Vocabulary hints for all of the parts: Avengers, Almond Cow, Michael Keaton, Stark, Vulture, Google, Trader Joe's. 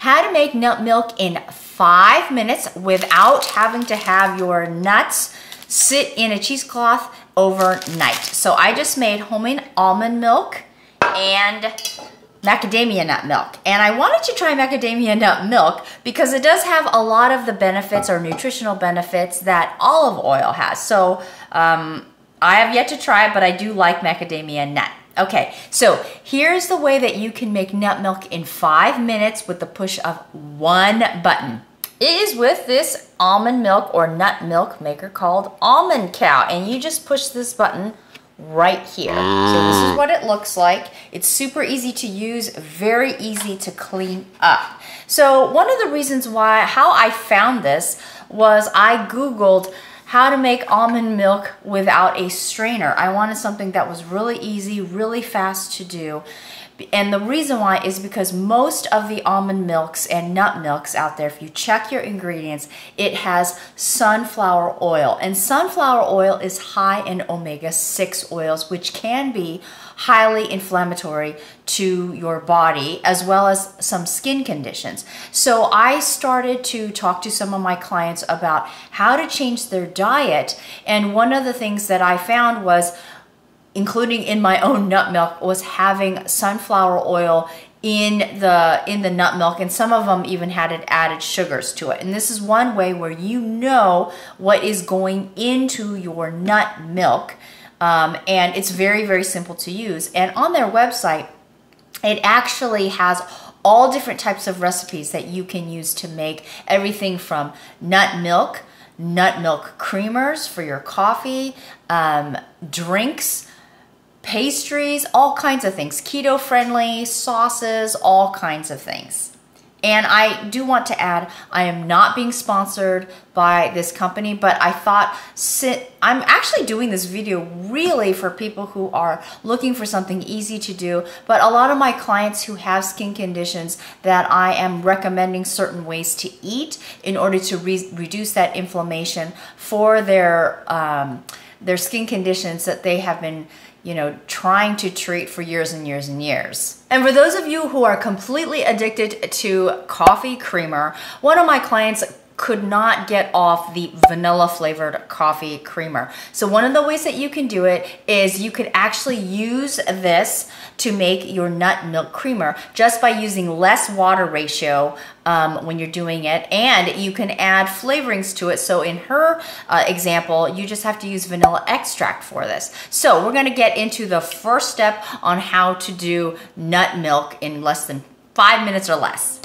How to make nut milk in 5 minutes without having to have your nuts sit in a cheesecloth overnight. So I just made homemade almond milk and macadamia nut milk. And I wanted to try macadamia nut milk because it does have a lot of the benefits or nutritional benefits that olive oil has. So I have yet to try it, but I do like macadamia nut. Okay, so here's the way that you can make nut milk in 5 minutes with the push of one button. It is with this almond milk or nut milk maker called Almond Cow, and you just push this button right here. So this is what it looks like. It's super easy to use, very easy to clean up. So one of the reasons why, how I found this was I Googled how to make almond milk without a strainer. I wanted something that was really easy, really fast to do. And the reason why is because most of the almond milks and nut milks out there, if you check your ingredients, it has sunflower oil. And sunflower oil is high in omega-6 oils, which can be highly inflammatory to your body, as well as some skin conditions. So I started to talk to some of my clients about how to change their diet. And one of the things that I found was, including in my own nut milk, was having sunflower oil in the nut milk, and some of them even had it added sugars to it. And this is one way where you know what is going into your nut milk, and it's very, very simple to use. And on their website, it actually has all different types of recipes that you can use to make everything from nut milk creamers for your coffee, drinks, pastries, all kinds of things, keto friendly, sauces, all kinds of things. And I do want to add, I am not being sponsored by this company, but I thought, I'm actually doing this video really for people who are looking for something easy to do, but a lot of my clients who have skin conditions that I am recommending certain ways to eat in order to reduce that inflammation for their skin conditions that they have been, you know, trying to treat for years and years and years. And for those of you who are completely addicted to coffee creamer, one of my clients could not get off the vanilla flavored coffee creamer. So one of the ways that you can do it is you could actually use this to make your nut milk creamer just by using less water ratio when you're doing it, and you can add flavorings to it. So in her example, you just have to use vanilla extract for this. So we're gonna get into the first step on how to do nut milk in less than 5 minutes or less.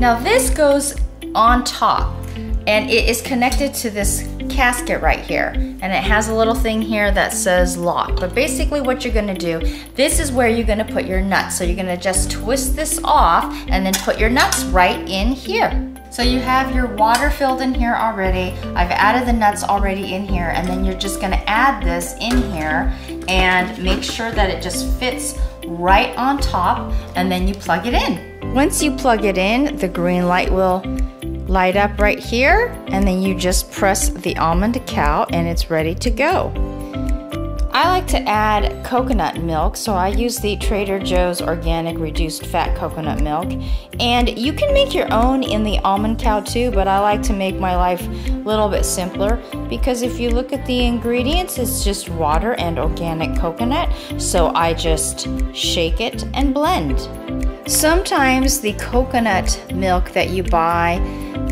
Now this goes on top, and it is connected to this casket right here, and it has a little thing here that says lock. But basically what you're gonna do, this is where you're gonna put your nuts. So you're gonna just twist this off and then put your nuts right in here. So you have your water filled in here already. I've added the nuts already in here, and then you're just gonna add this in here and make sure that it just fits right on top, and then you plug it in. Once you plug it in, the green light will light up right here, and then you just press the Almond Cow and it's ready to go. I like to add coconut milk, so I use the Trader Joe's organic reduced fat coconut milk. And you can make your own in the Almond Cow too, but I like to make my life a little bit simpler, because if you look at the ingredients, it's just water and organic coconut. So I just shake it and blend. Sometimes the coconut milk that you buy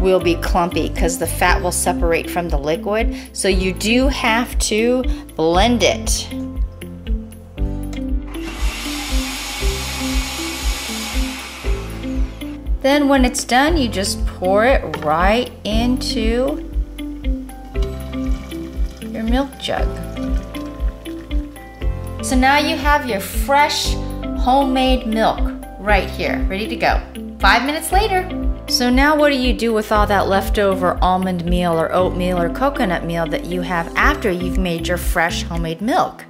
will be clumpy because the fat will separate from the liquid, so you do have to blend it. Then when it's done, you just pour it right into your milk jug. So now you have your fresh homemade milk right here, ready to go. 5 minutes later. So now what do you do with all that leftover almond meal or oatmeal or coconut meal that you have after you've made your fresh homemade milk?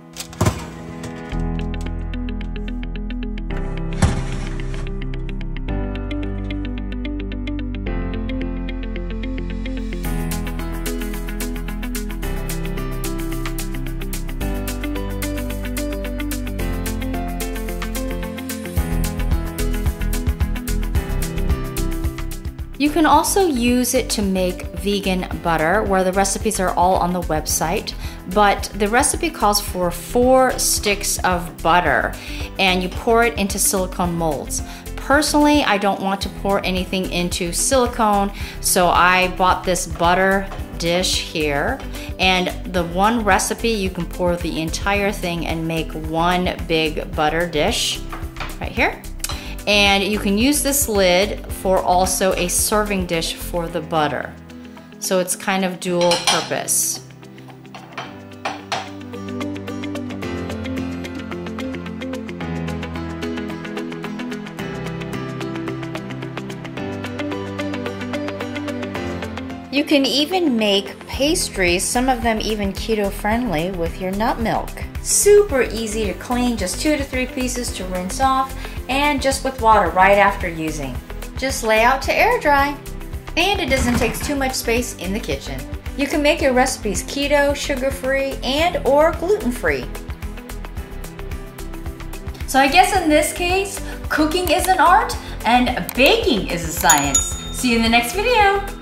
You can also use it to make vegan butter, where the recipes are all on the website, but the recipe calls for 4 sticks of butter and you pour it into silicone molds. Personally, I don't want to pour anything into silicone, so I bought this butter dish here, and the one recipe you can pour the entire thing and make one big butter dish right here. And you can use this lid for also a serving dish for the butter. So it's kind of dual purpose. You can even make pastries, some of them even keto friendly, with your nut milk. Super easy to clean, just 2 to 3 pieces to rinse off, and just with water right after using. Just lay out to air dry. And it doesn't take too much space in the kitchen. You can make your recipes keto, sugar-free, and or gluten-free. So I guess in this case, cooking is an art and baking is a science. See you in the next video.